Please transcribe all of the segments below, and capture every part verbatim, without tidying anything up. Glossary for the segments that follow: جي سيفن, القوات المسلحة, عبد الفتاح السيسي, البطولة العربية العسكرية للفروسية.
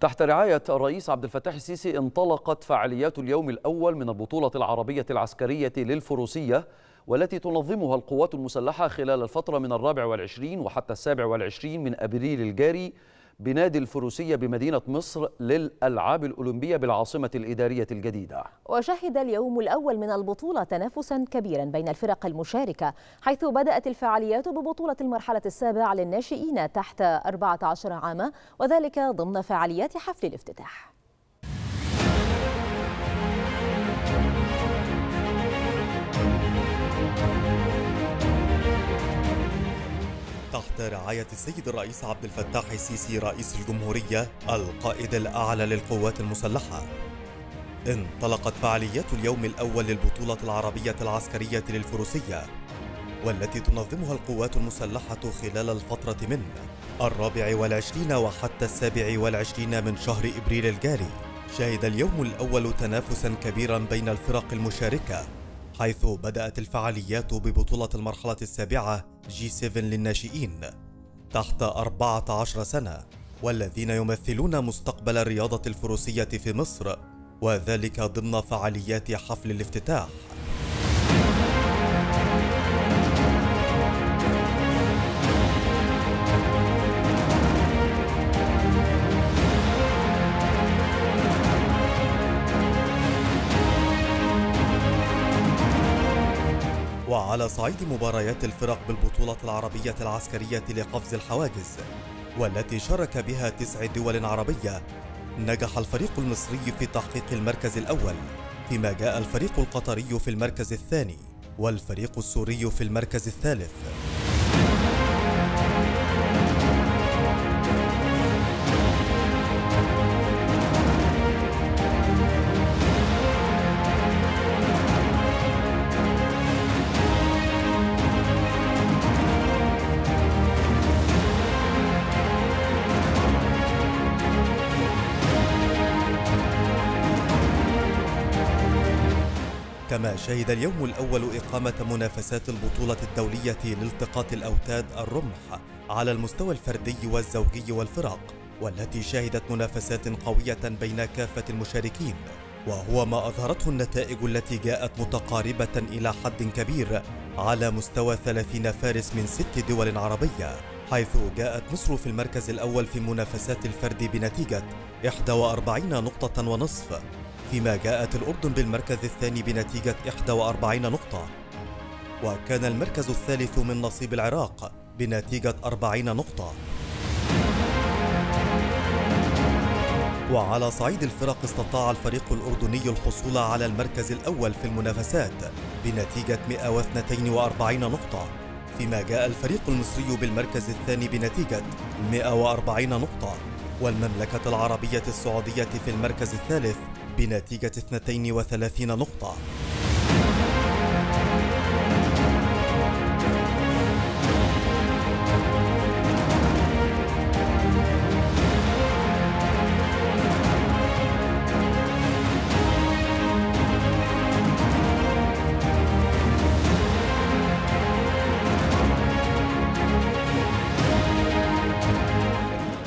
تحت رعاية الرئيس عبد الفتاح السيسي انطلقت فعاليات اليوم الأول من البطولة العربية العسكرية للفروسية، والتي تنظمها القوات المسلحة خلال الفترة من الرابع والعشرين وحتى السابع والعشرين من أبريل الجاري بنادي الفروسية بمدينة مصر للألعاب الأولمبية بالعاصمة الإدارية الجديدة. وشهد اليوم الأول من البطولة تنافسا كبيرا بين الفرق المشاركة، حيث بدأت الفعاليات ببطولة المرحلة السابعة للناشئين تحت أربعة عشر عاما، وذلك ضمن فعاليات حفل الافتتاح. تحت رعاية السيد الرئيس عبد الفتاح السيسي رئيس الجمهورية القائد الأعلى للقوات المسلحة، انطلقت فعاليات اليوم الأول للبطولة العربية العسكرية للفروسية، والتي تنظمها القوات المسلحة خلال الفترة من الرابع والعشرين وحتى السابع والعشرين من شهر إبريل الجاري. شهد اليوم الأول تنافسا كبيرا بين الفرق المشاركة، حيث بدأت الفعاليات ببطولة المرحلة السابعة جي سيفن للناشئين تحت أربعة عشر سنة، والذين يمثلون مستقبل الرياضة الفروسية في مصر، وذلك ضمن فعاليات حفل الافتتاح. وعلى صعيد مباريات الفرق بالبطولة العربية العسكرية لقفز الحواجز، والتي شارك بها تسع دول عربية، نجح الفريق المصري في تحقيق المركز الأول، فيما جاء الفريق القطري في المركز الثاني والفريق السوري في المركز الثالث. كما شهد اليوم الأول إقامة منافسات البطولة الدولية لالتقاط الأوتاد الرمح على المستوى الفردي والزوجي والفرق، والتي شهدت منافسات قوية بين كافة المشاركين، وهو ما أظهرته النتائج التي جاءت متقاربة إلى حد كبير على مستوى ثلاثين فارس من ست دول عربية، حيث جاءت مصر في المركز الأول في منافسات الفرد بنتيجة إحدى وأربعين نقطة ونصف، فيما جاءت الأردن بالمركز الثاني بنتيجة إحدى وأربعين نقطة، وكان المركز الثالث من نصيب العراق بنتيجة أربعين نقطة. وعلى صعيد الفرق استطاع الفريق الأردني الحصول على المركز الأول في المنافسات بنتيجة مئة واثنتين وأربعين نقطة، فيما جاء الفريق المصري بالمركز الثاني بنتيجة مئة وأربعين نقطة، والمملكة العربية السعودية في المركز الثالث بنتيجة اثنتين وثلاثين نقطة.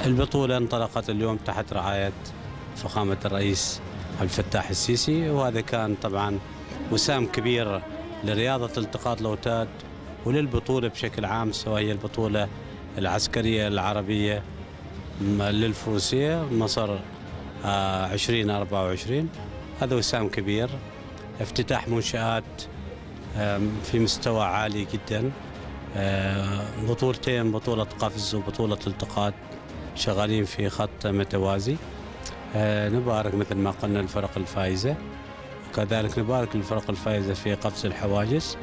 البطولة انطلقت اليوم تحت رعاية فخامة الرئيس عبد الفتاح السيسي، وهذا كان طبعا مساهم كبير لرياضة التقاط الأوتاد وللبطولة بشكل عام، سواء هي البطولة العسكرية العربية للفروسية مصر عشرين أربعة وعشرين. هذا وسام كبير، افتتاح منشآت في مستوى عالي جدا، بطولتين، بطولة قفز وبطولة التقاط، شغالين في خط متوازي. نبارك مثل ما قلنا الفرق الفائزة، وكذلك نبارك الفرق الفائزة في قفز الحواجز،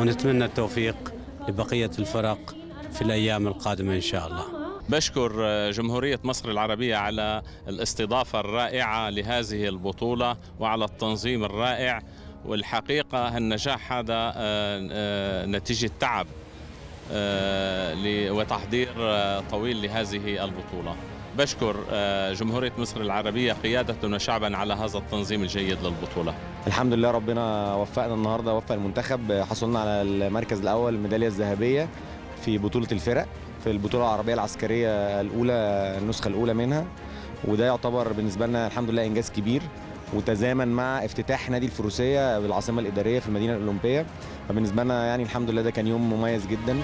ونتمنى التوفيق لبقية الفرق في الأيام القادمة إن شاء الله. بشكر جمهورية مصر العربية على الاستضافة الرائعة لهذه البطولة وعلى التنظيم الرائع، والحقيقة النجاح هذا نتيجة تعب وتحضير طويل لهذه البطولة. بشكر جمهورية مصر العربية قيادتنا شعبا على هذا التنظيم الجيد للبطولة. الحمد لله ربنا وفقنا النهارده، وفق المنتخب، حصلنا على المركز الأول، الميدالية الذهبية في بطولة الفرق في البطولة العربية العسكرية الأولى، النسخة الأولى منها، وده يعتبر بالنسبه لنا الحمد لله انجاز كبير، وتزامن مع افتتاح نادي الفروسيه بالعاصمه الاداريه في المدينه الاولمبيه، فبالنسبه لنا يعني الحمد لله ده كان يوم مميز جدا.